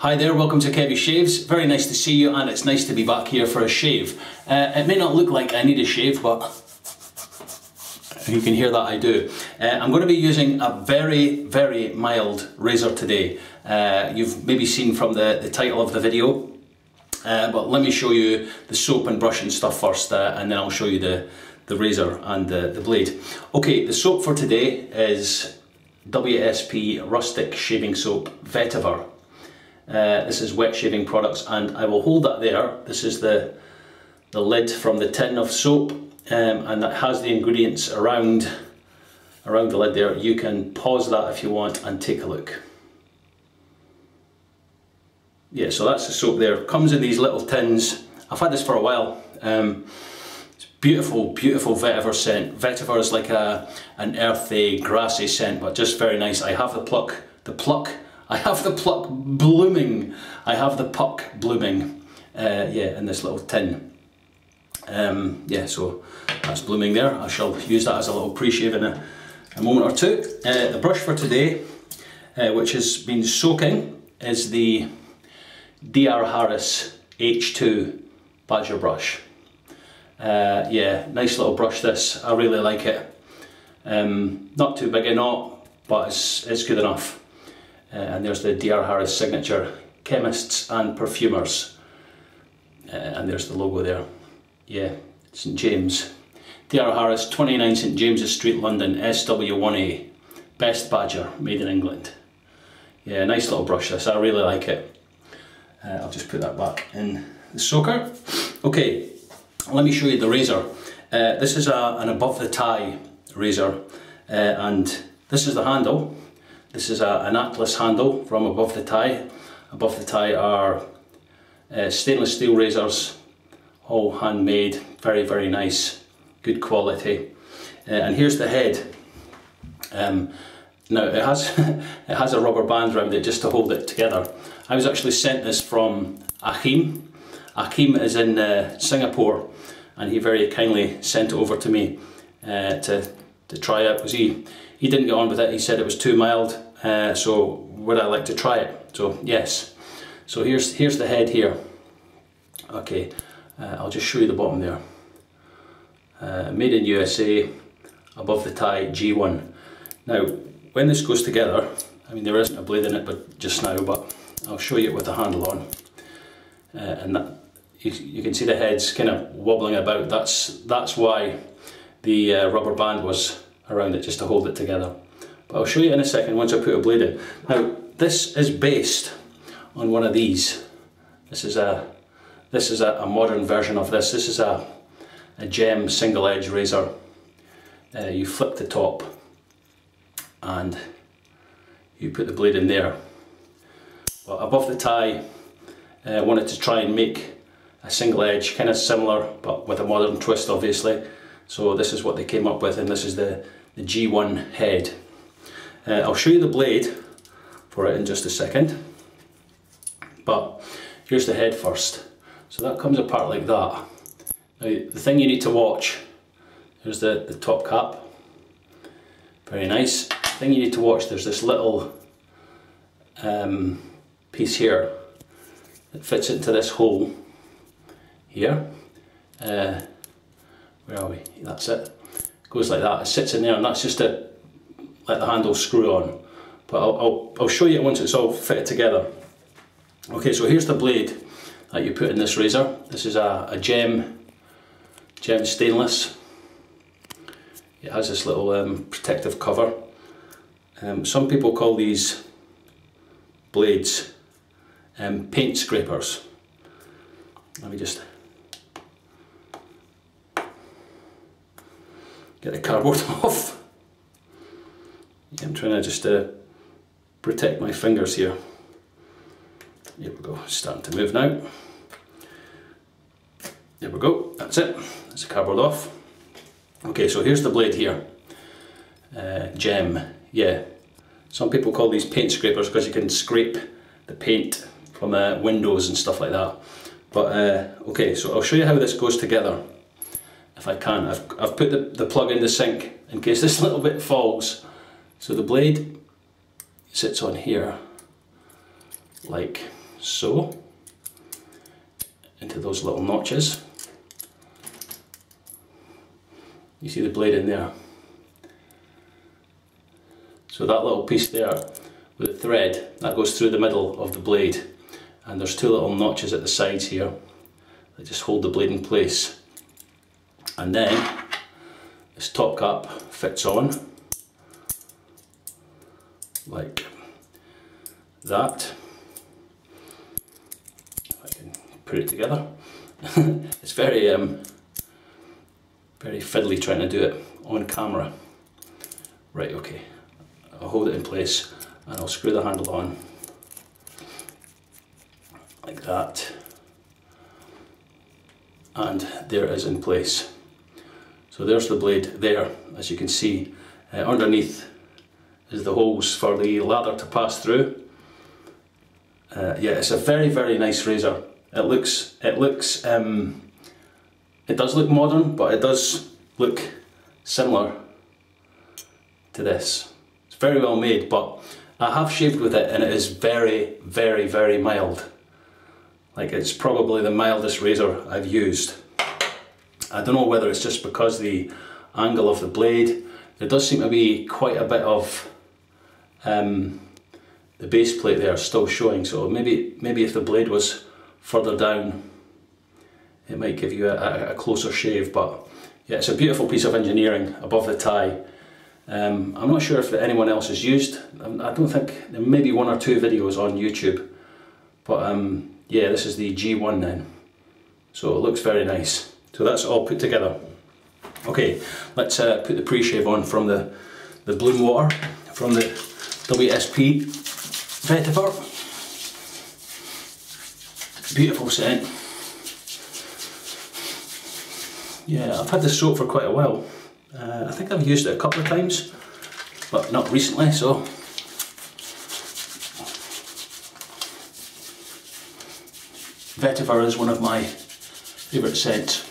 Hi there, welcome to Kevy Shaves. Very nice to see you, and it's nice to be back here for a shave. It may not look like I need a shave, but you can hear that I do. I'm going to be using a very, very mild razor today. You've maybe seen from the title of the video, but let me show you the soap and brush and stuff first, and then I'll show you the razor and the blade. Okay, the soap for today is WSP Rustic Shaving Soap Vetiver. This is wet shaving products, and I will hold that there. This is the lid from the tin of soap, and that has the ingredients around the lid there. You can pause that if you want and take a look. Yeah, so that's the soap there. Comes in these little tins. I've had this for a while. It's beautiful, beautiful vetiver scent. Vetiver is like an earthy, grassy scent, but just very nice. I have the pluck blooming. I have the puck blooming, yeah, in this little tin. Yeah, so that's blooming there. I shall use that as a little pre-shave in a moment or two. The brush for today, which has been soaking, is the D.R. Harris H2 Badger brush. Yeah, nice little brush this. I really like it. Not too big a knot, but it's good enough. And there's the D.R. Harris signature, chemists and perfumers. And there's the logo there. Yeah, St. James. D.R. Harris, 29 St. James's Street, London, SW1A. Best Badger, made in England. Yeah, nice little brush this, I really like it. I'll just put that back in the soaker. Okay, let me show you the razor. This is an Above the Tie razor, and this is the handle. This is an Atlas handle from Above the Tie. Above the Tie are stainless steel razors, all handmade, very, very nice, good quality. And here's the head. Now it has it has a rubber band around it just to hold it together. I was actually sent this from Achim. Achim is in Singapore, and he very kindly sent it over to me to try out. He didn't get on with it. He said it was too mild. So would I like to try it? So yes. So here's the head here. Okay, I'll just show you the bottom there. Made in USA, Above the Tie G1. Now, when this goes together, I mean there isn't a blade in it, but just now. But I'll show you it with the handle on, and that, you can see the head's kind of wobbling about. That's why the rubber band was around it, just to hold it together. But I'll show you in a second once I put a blade in. Now this is based on one of these. This is a modern version of this. This is a GEM single edge razor. You flip the top and you put the blade in there. Well, Above the Tie wanted to try and make a single edge, kind of similar but with a modern twist obviously. So this is what they came up with, and this is the G1 head. I'll show you the blade for it in just a second, but here's the head first. So that comes apart like that. Now the thing you need to watch, there's the top cap, very nice. The thing you need to watch, there's this little piece here that fits into this hole here. Where are we? That's it. Goes like that. It sits in there, and that's just to let the handle screw on. But I'll show you it once it's all fitted together. Okay, so here's the blade that you put in this razor. This is a GEM stainless. It has this little protective cover. Some people call these blades paint scrapers. Let me just get the cardboard off. I'm trying to just protect my fingers here. Here we go, starting to move now. There we go, that's it. That's the cardboard off. Okay, so here's the blade here. GEM, yeah. Some people call these paint scrapers because you can scrape the paint from windows and stuff like that. But okay, so I'll show you how this goes together. If I can, I've put the plug in the sink in case this little bit falls. So the blade sits on here like so, into those little notches. You see the blade in there. So that little piece there with the thread, that goes through the middle of the blade, and there's two little notches at the sides here that just hold the blade in place. And then this top cap fits on like that. If I can put it together. It's very fiddly trying to do it on camera. Right, okay, I'll hold it in place and I'll screw the handle on like that, and there it is in place. So there's the blade there, as you can see. Underneath is the holes for the ladder to pass through. Yeah, it's a very nice razor. It does look modern, but it does look similar to this. It's very well made, but I have shaved with it and it is very mild. Like, it's probably the mildest razor I've used. I don't know whether it's just because the angle of the blade. There does seem to be quite a bit of the base plate there still showing, so maybe if the blade was further down it might give you a closer shave. But yeah, it's a beautiful piece of engineering, Above the Tie. I'm not sure if anyone else has used. I don't think, there may be one or two videos on YouTube, but yeah, this is the G1 then, so it looks very nice. So that's all put together. Okay, let's put the pre-shave on from the Bloom Water, from the WSP Vetiver. Beautiful scent. Yeah, I've had this soap for quite a while. I think I've used it a couple of times, but not recently, so. Vetiver is one of my favourite scents.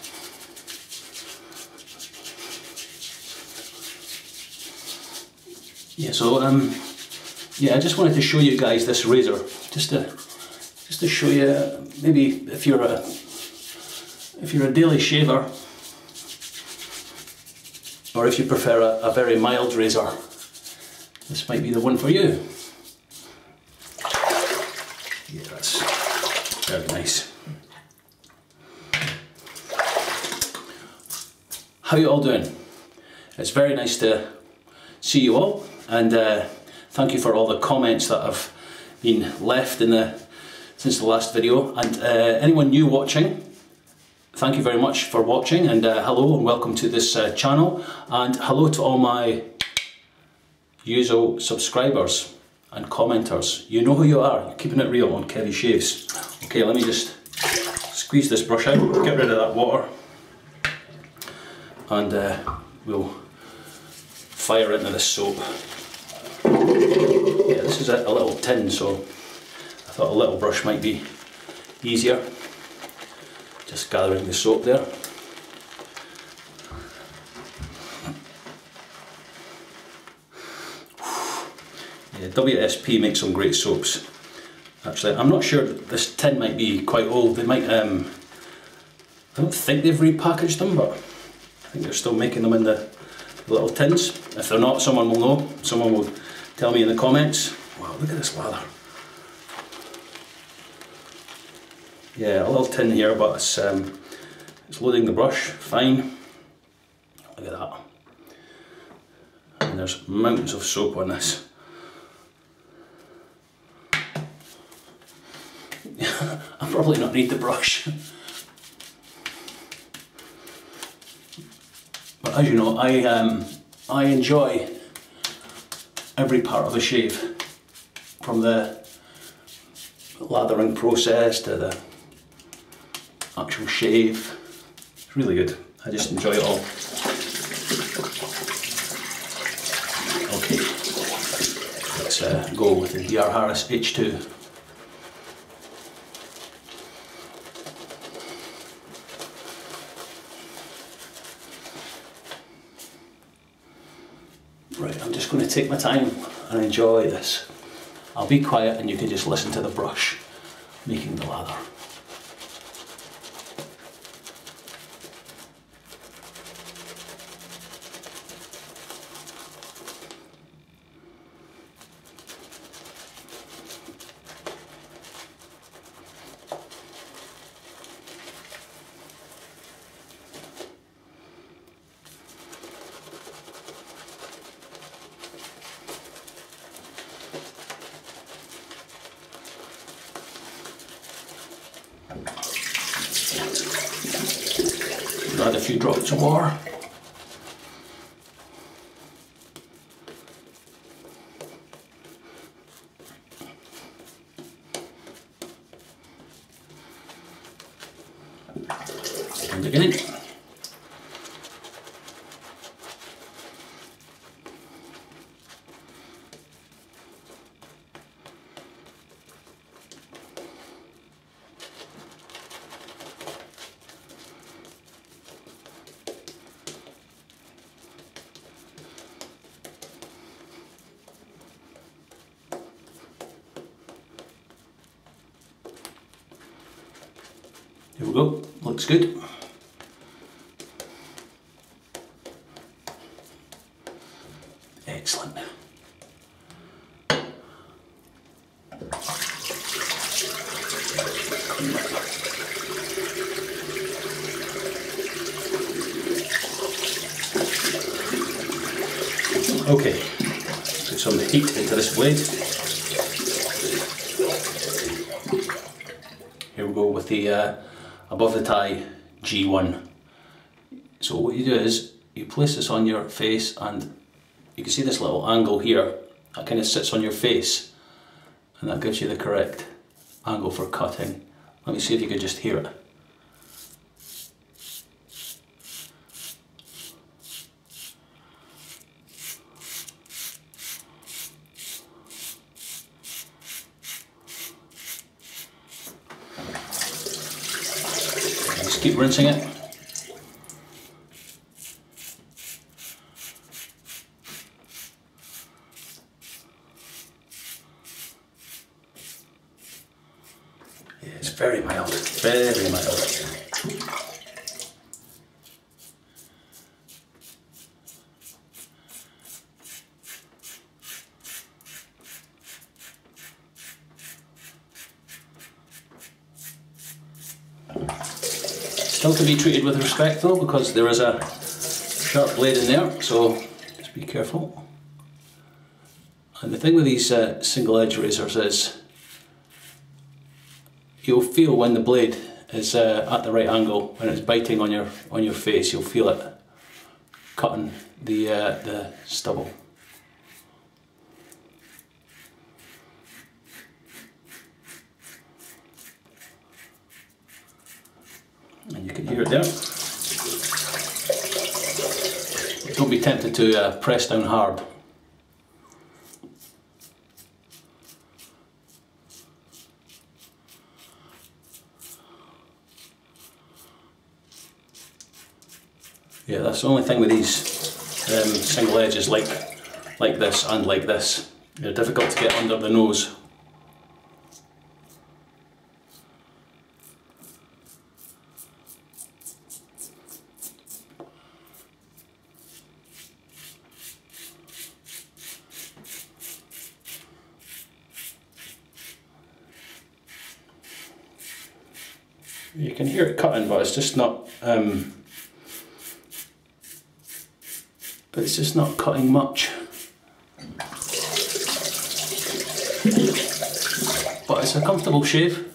Yeah, so yeah, I just wanted to show you guys this razor, just to show you, maybe if you're a daily shaver, or if you prefer a very mild razor, this might be the one for you. Yeah, that's very nice. How you all doing? It's very nice to see you all, and thank you for all the comments that have been left since the last video. And anyone new watching, thank you very much for watching, and hello and welcome to this channel, and hello to all my usual subscribers and commenters. You know who you are. You're keeping it real on Kevy Shaves. Okay, let me just squeeze this brush out, get rid of that water, and we'll fire into this soap. Yeah, this is a little tin, so I thought a little brush might be easier. Just gathering the soap there. Yeah, WSP makes some great soaps. Actually, I'm not sure, this tin might be quite old. They might, I don't think they've repackaged them, but I think they're still making them in the little tins. If they're not, someone will know. Someone will tell me in the comments. Wow, look at this lather. Yeah, a little tin here, but it's loading the brush, fine. Look at that. And there's mountains of soap on this. I probably not need the brush. But as you know, I enjoy every part of the shave, from the lathering process to the actual shave. It's really good. I just enjoy it all. Okay, let's go with the D.R. Harris H2. Right, I'm just going to take my time and enjoy this. I'll be quiet and you can just listen to the brush. making the lather. Add a few drops of water. And again. Here we go, looks good. Excellent. Okay, put some heat into this blade. Here we go with the Above the Tie G1. So what you do is you place this on your face, and you can see this little angle here that kind of sits on your face, and that gives you the correct angle for cutting. Let me see if you could just hear it. Keep rinsing it. Yeah, it's very mild, very mild. Still to be treated with respect though, because there is a sharp blade in there, so just be careful. And the thing with these single edge razors is you'll feel when the blade is at the right angle, when it's biting on your face, you'll feel it cutting the stubble. And you can hear it there. Don't be tempted to press down hard. Yeah, that's the only thing with these single edges, like this and like this. They're difficult to get under the nose. You can hear it cutting, but it's just not. It's just not cutting much. But it's a comfortable shave,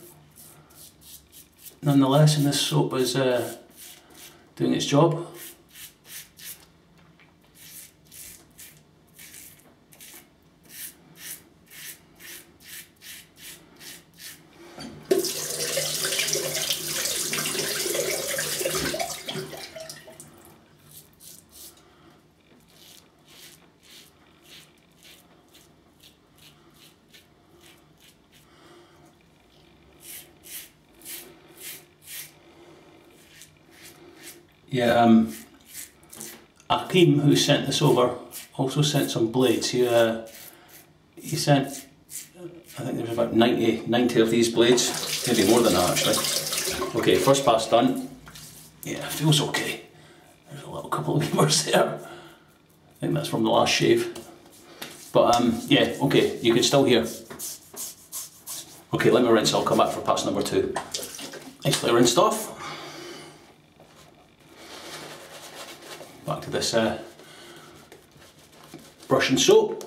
nonetheless. And this soap is doing its job. Yeah, Achim, who sent this over, also sent some blades. He sent I think there's about 90 of these blades, maybe more than that actually. Okay, first pass done. Yeah, it feels okay. There's a little couple of levers there. I think that's from the last shave. But yeah, okay, you can still hear. Okay, let me rinse, I'll come back for pass number two. Nicely rinsed off. Back to this brush and soap.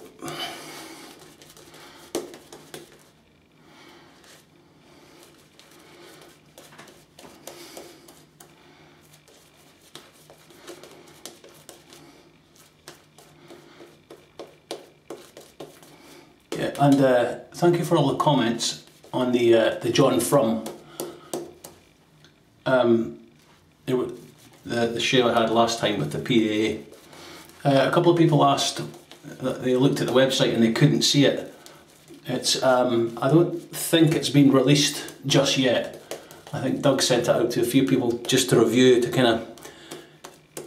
Yeah, and thank you for all the comments on the John Frum. The shave I had last time with the PAA. A couple of people asked that they looked at the website and they couldn't see it. It's I don't think it's been released just yet. I think Doug sent it out to a few people just to review, to kind of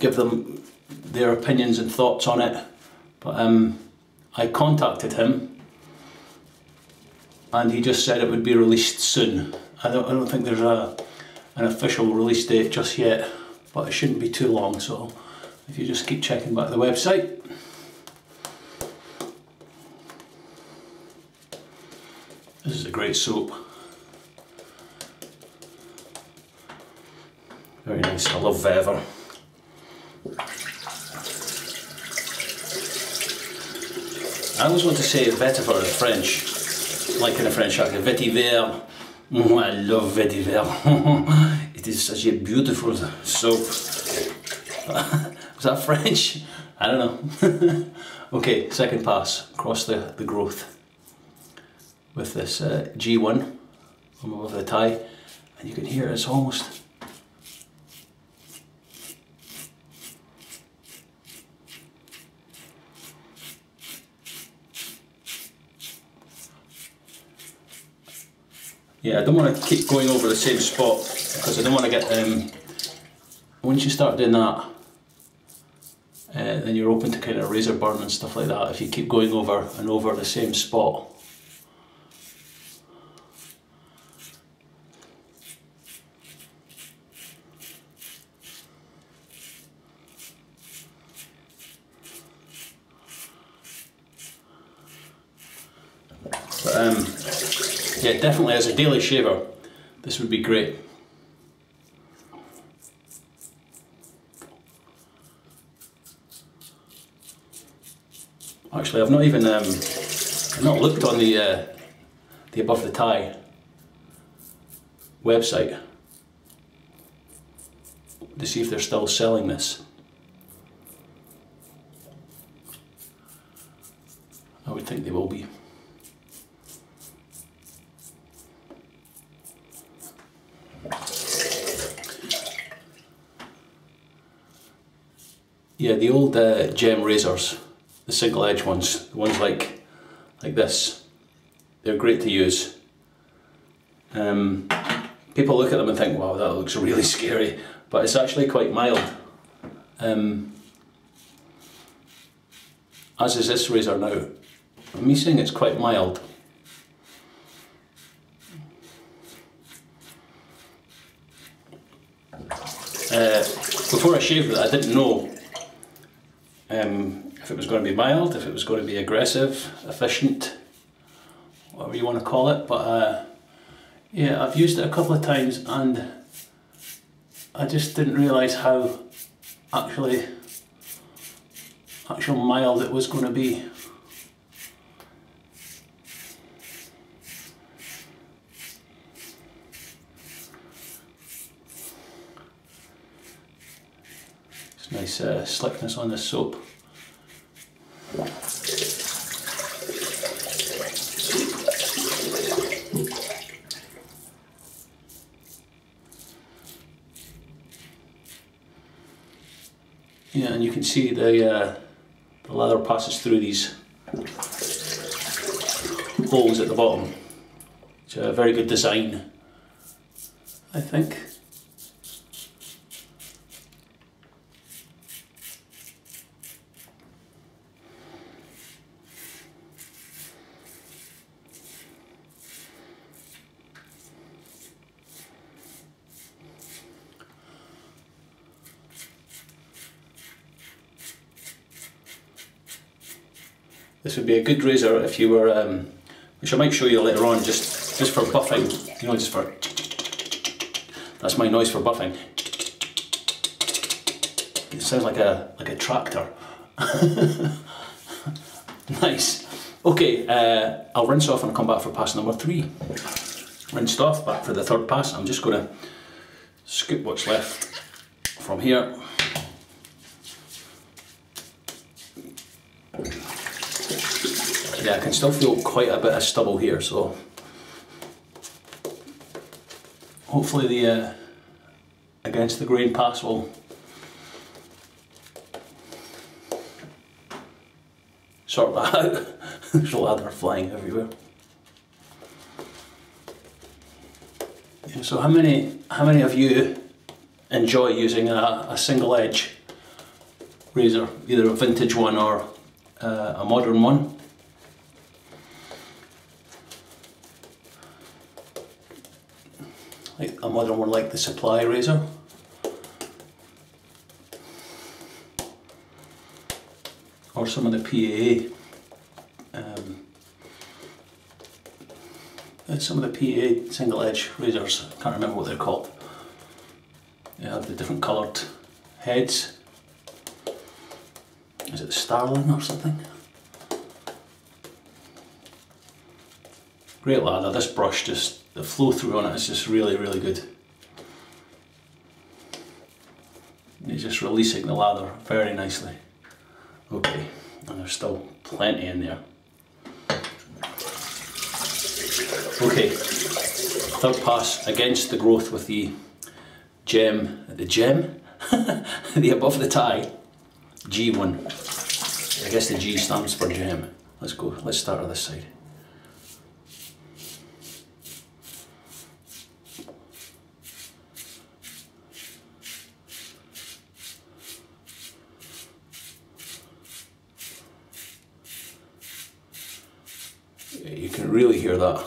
give them their opinions and thoughts on it. But I contacted him and he just said it would be released soon. I don't think there's an official release date just yet. But it shouldn't be too long, so if you just keep checking back the website. This is a great soap. Very nice, I love Vetiver. I always want to say Vetiver in French, like in a French accent, Vetiver. Oh, I love Vetiver. It is such a beautiful soap. Was that French? I don't know. Okay, second pass across the growth with this G1 from Above the Tie, and you can hear it's almost. Yeah, I don't want to keep going over the same spot because I don't want to get once you start doing that, then you're open to kind of razor burn and stuff like that if you keep going over and over the same spot. But, yeah, definitely as a daily shaver, this would be great. Actually, I've not even not looked on the Above the Tie website to see if they're still selling this. I would think they will be. Yeah, the old GEM razors, the single edge ones, the ones like this, they're great to use. People look at them and think, wow, that looks really scary, but it's actually quite mild. As is this razor now. Me saying it's quite mild. Before I shaved it, I didn't know if it was going to be mild, if it was going to be aggressive, efficient, whatever you want to call it, but yeah, I've used it a couple of times and I just didn't realise how actual mild it was going to be. Nice slickness on this soap. Yeah, and you can see the lather passes through these holes at the bottom. It's a very good design, I think. This would be a good razor if you were, which I might show you later on, just for buffing, you know, just for, that's my noise for buffing. It sounds like a tractor. Nice. Okay, I'll rinse off and come back for pass number 3. Rinsed off, back for the third pass. I'm just going to scoop what's left from here. Yeah, I can still feel quite a bit of stubble here, so hopefully the against the grain pass will sort that out. There's a lather flying everywhere. Yeah, so how many of you enjoy using a single edge razor, either a vintage one or a modern one? Like a modern one like the Supply razor. Or some of the PAA. Some of the PAA single edge razors, I can't remember what they're called. They have the different coloured heads. Is it the Starling or something? Great lather, this brush just, the flow through on it is just really, really good. It's just releasing the lather very nicely. Okay, and there's still plenty in there. Okay, third pass against the growth with the GEM, the Above the Tie G1. I guess the G stands for GEM. Let's go, let's start on this side. You can really hear that.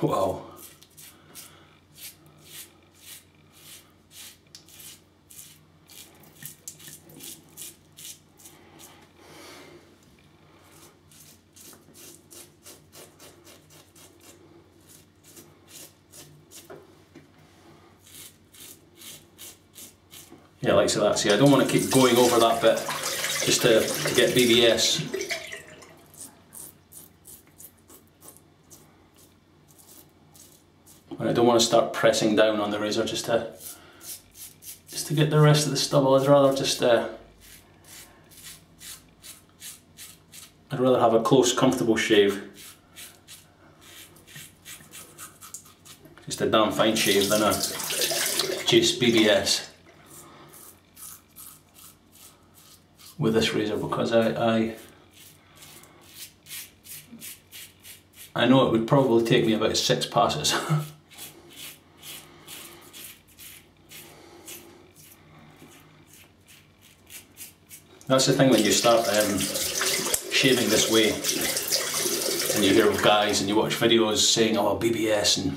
Wow. Yeah, like so that. See, I don't want to keep going over that bit just to get BBS. And I don't want to start pressing down on the razor just to get the rest of the stubble. I'd rather have a close, comfortable shave. Just a damn fine shave than a just BBS. With this razor, because I know it would probably take me about 6 passes. That's the thing when you start shaving this way, and you hear of guys and you watch videos saying, "Oh, BBS," and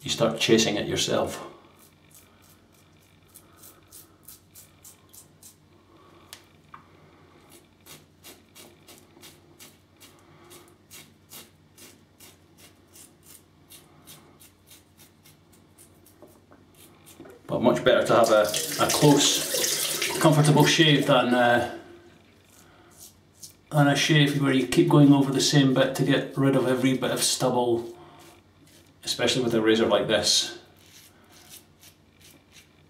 you start chasing it yourself. But much better to have a close, comfortable shave than a shave where you keep going over the same bit to get rid of every bit of stubble, especially with a razor like this.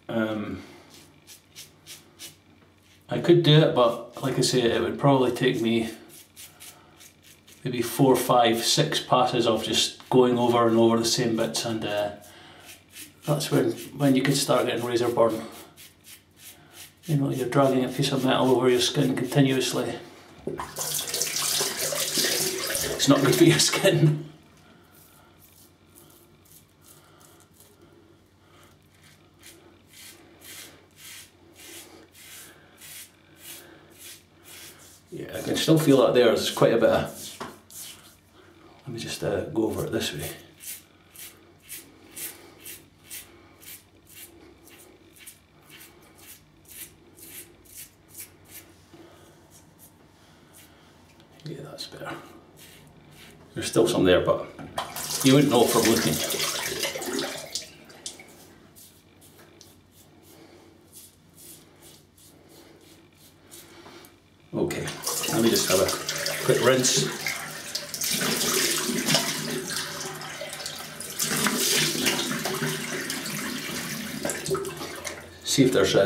I could do it, but like I say, it would probably take me maybe 4, 5, 6 passes of just going over and over the same bits, and that's when you can start getting razor burn. You know, you're dragging a piece of metal over your skin continuously. It's not good for your skin. Yeah, I can still feel that there. There's quite a bit of... Let me just go over it this way. Yeah, that's better. There's still some there, but you wouldn't know from looking. Okay, let me just have a quick rinse. See if there's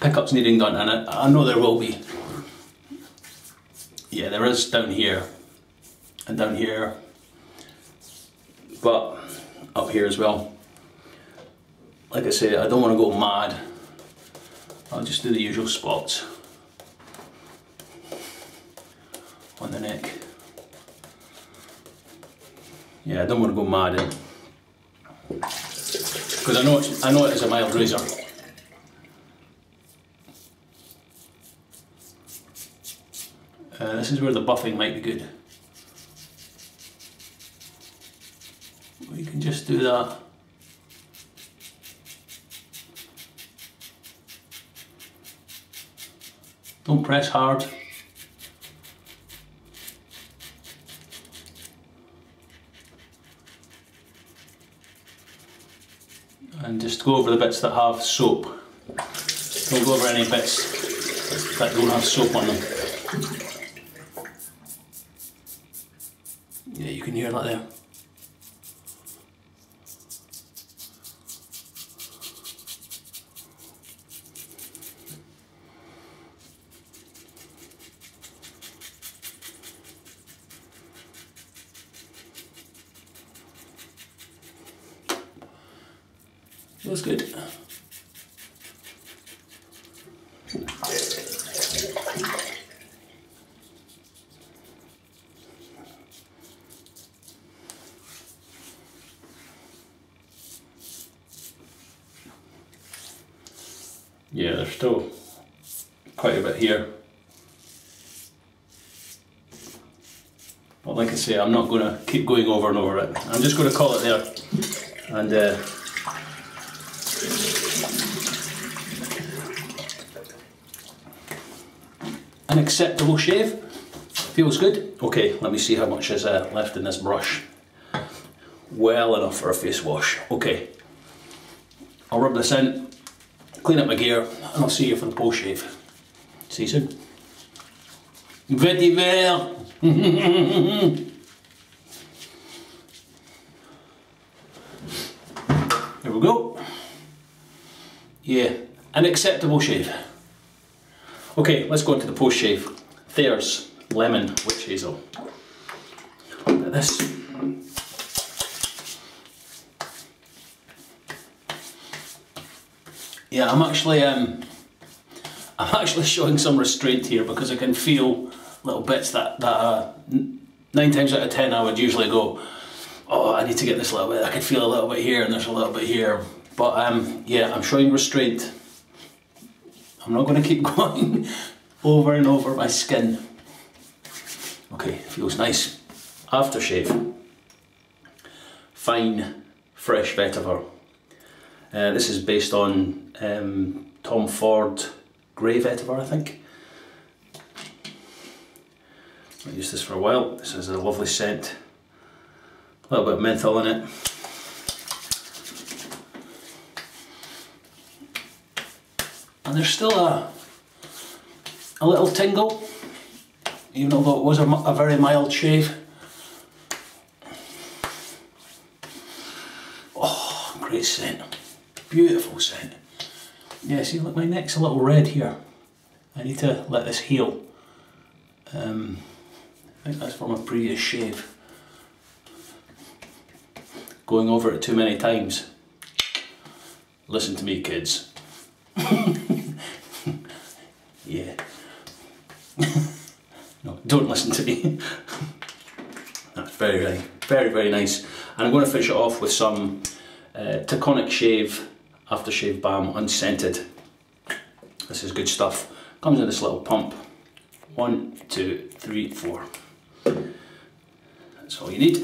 pickups needing done, and I know there will be. Yeah, there is down here and down here, but up here as well. Like I say, I don't want to go mad. I'll just do the usual spots on the neck. Yeah, I don't want to go mad because I know it's a mild razor. This is where the buffing might be good. We can just do that. Don't press hard. And just go over the bits that have soap. Don't go over any bits that don't have soap on them. Yeah, you can hear that there. Feels good. Yeah, there's still quite a bit here. But like I say, I'm not going to keep going over and over it. I'm just going to call it there. And an acceptable shave. Feels good. Okay, let me see how much is left in this brush. Well enough for a face wash. Okay, I'll rub this in. Clean up my gear, and I'll see you for the post shave. See you soon. Vetiver! There we go. Yeah, an acceptable shave. Okay, let's go into the post shave. Thayer's Lemon Witch Hazel. Look at this. Yeah, I'm actually showing some restraint here because I can feel little bits that 9 times out of 10 I would usually go, oh, I need to get this little bit. I can feel a little bit here and there's a little bit here, but yeah, I'm showing restraint. I'm not going to keep going over and over my skin. Okay, feels nice. Aftershave. Fine, fresh vetiver. This is based on Tom Ford grey vetiver, I think. I'll use this for a while. This has a lovely scent. A little bit of menthol in it. And there's still a little tingle, even though it was a very mild shave. Oh, great scent. Beautiful scent. Yeah, see, look, my neck's a little red here. I need to let this heal. I think that's from a previous shave. Going over it too many times. Listen to me, kids. Yeah. No, don't listen to me. That's very, very, very, very nice. And I'm going to finish it off with some Taconic shave. Aftershave balm, unscented. This is good stuff. Comes in this little pump. 1, 2, 3, 4. That's all you need.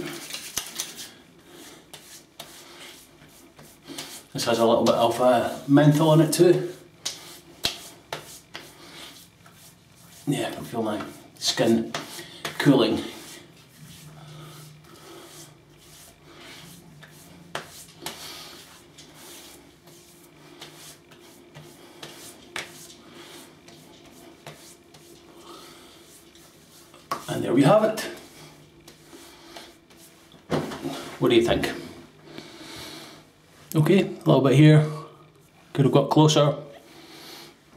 This has a little bit of menthol in it too. Yeah, I can feel my skin cooling. And there we have it. What do you think? Okay, a little bit here, could have got closer,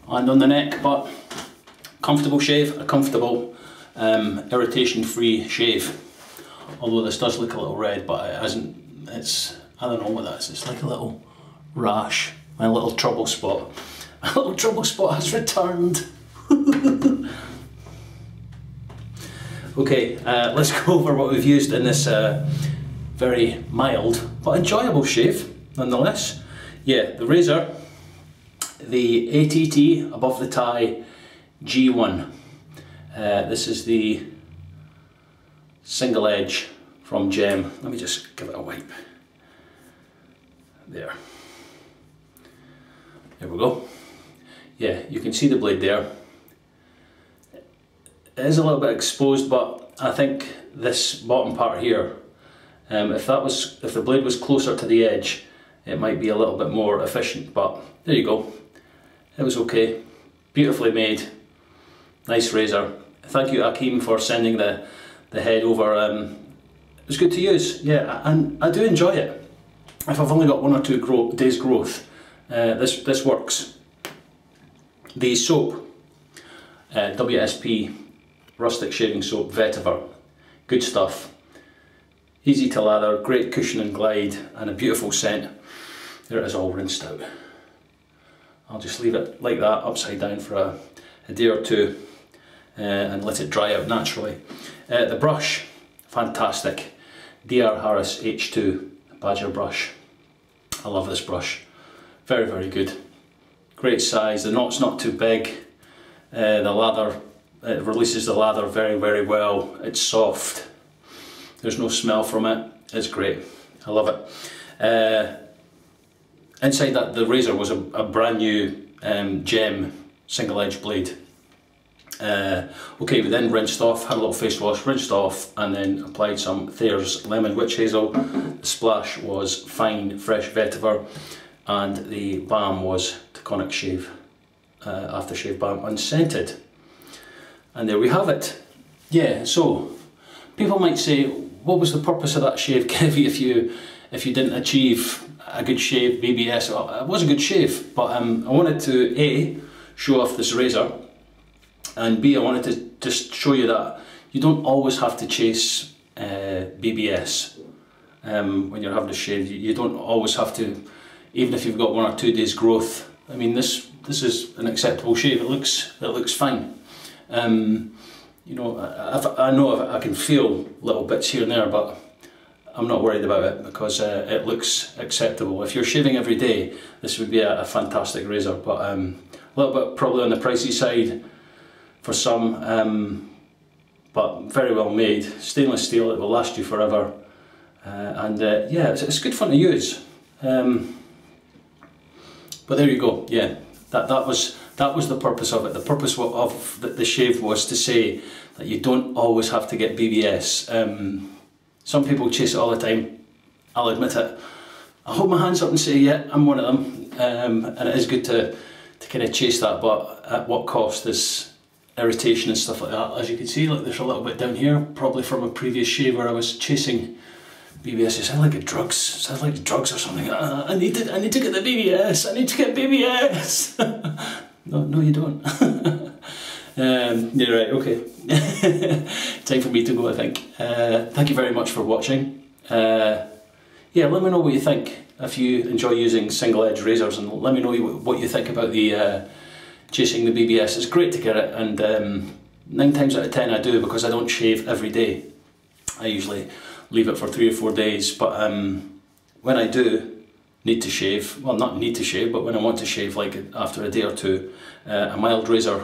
and on the neck, but comfortable shave, a comfortable irritation-free shave. Although this does look a little red, but it hasn't, it's, I don't know what that is, it's like a little rash, my little trouble spot. My little trouble spot has returned. Okay, let's go over what we've used in this very mild, but enjoyable shave. Nonetheless, yeah, the razor, the ATT Above the Tie G1. This is the single edge from GEM. Let me just give it a wipe. There. There we go. Yeah, you can see the blade there. It is a little bit exposed, but I think this bottom part here, if the blade was closer to the edge, it might be a little bit more efficient, but there you go. It was okay. Beautifully made. Nice razor. Thank you, Achim, for sending the head over. It was good to use, yeah, and I do enjoy it. If I've only got 1 or 2 days growth, this works. The soap, WSP Rustic Shaving Soap, Vetiver. Good stuff. Easy to lather, great cushion and glide, and a beautiful scent. There it is, all rinsed out. I'll just leave it like that, upside down for a day or two, and let it dry out naturally. The brush, fantastic. D.R. Harris H2 Badger brush. I love this brush. Very, very good. Great size, the knot's not too big. The lather, it releases the lather very, very well. It's soft. There's no smell from it. It's great. I love it. Inside that, the razor was a brand new GEM single edge blade. Okay, we then rinsed off, had a little face wash, rinsed off, and then applied some Thayer's Lemon Witch Hazel. The splash was fine, fresh vetiver, and the balm was Taconic Shave, aftershave balm, unscented. And there we have it. Yeah, so people might say, what was the purpose of that shave, Kevy, if you didn't achieve a good shave, BBS? Well, it was a good shave, but I wanted to A, show off this razor, and B, I wanted to just show you that you don't always have to chase BBS when you're having a shave. You don't always have to, even if you've got 1 or 2 days growth. I mean, this is an acceptable shave. It looks fine. You know, I know I can feel little bits here and there, but I'm not worried about it because it looks acceptable. If you're shaving every day, this would be a fantastic razor, but a little bit probably on the pricey side for some, but very well made. Stainless steel, it will last you forever, and yeah, it's good fun to use. But there you go. Yeah, that was the purpose of it. The purpose of the shave was to say that you don't always have to get BBS. Some people chase it all the time, I'll admit it. I hold my hands up and say, yeah, I'm one of them. And it is good to kind of chase that, but at what cost is irritation and stuff like that. As you can see, look, there's a little bit down here, probably from a previous shave where I was chasing BBS. It sounded like drugs. It sounded like drugs or something. I need to get the BBS. I need to get BBS. No, you don't. Yeah, right, okay. Time for me to go, I think. Thank you very much for watching. Yeah, let me know what you think if you enjoy using single edge razors, and let me know what you think about the chasing the BBS. It's great to get it, and 9 times out of 10 I do, because I don't shave every day. I usually leave it for 3 or 4 days, but when I do need to shave, well, not need to shave, but when I want to shave, like after a day or two, a mild razor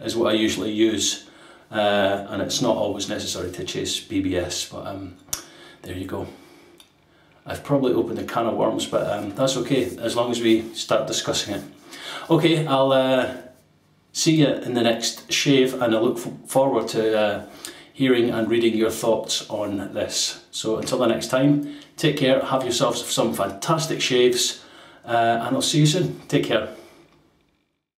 is what I usually use. and it's not always necessary to chase BBS, but there you go. I've probably opened a can of worms, but that's okay, as long as we start discussing it. Okay, I'll see you in the next shave, and I look forward to hearing and reading your thoughts on this. So until the next time, take care, have yourselves some fantastic shaves, and I'll see you soon. Take care.